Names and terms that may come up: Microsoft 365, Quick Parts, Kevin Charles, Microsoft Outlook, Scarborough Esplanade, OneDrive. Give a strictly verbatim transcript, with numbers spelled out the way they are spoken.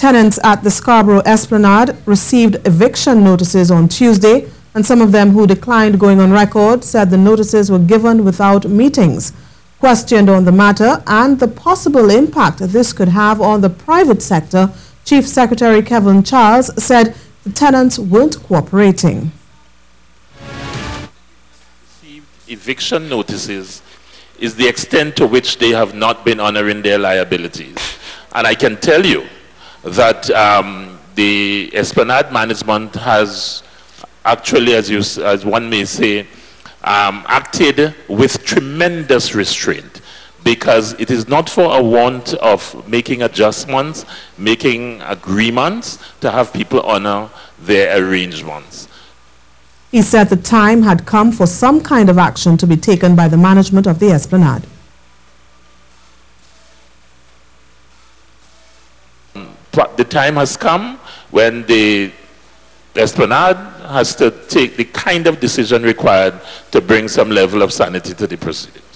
Tenants at the Scarborough Esplanade received eviction notices on Tuesday, and some of them who declined going on record said the notices were given without meetings. Questioned on the matter and the possible impact this could have on the private sector, Chief Secretary Kevin Charles said the tenants weren't cooperating. Received eviction notices is the extent to which they have not been honoring their liabilities. And I can tell you that um, the Esplanade management has actually, as, you, as one may say, um, acted with tremendous restraint, because it is not for a want of making adjustments, making agreements, to have people honor their arrangements. He said the time had come for some kind of action to be taken by the management of the Esplanade. The time has come when the Esplanade has to take the kind of decision required to bring some level of sanity to the proceedings.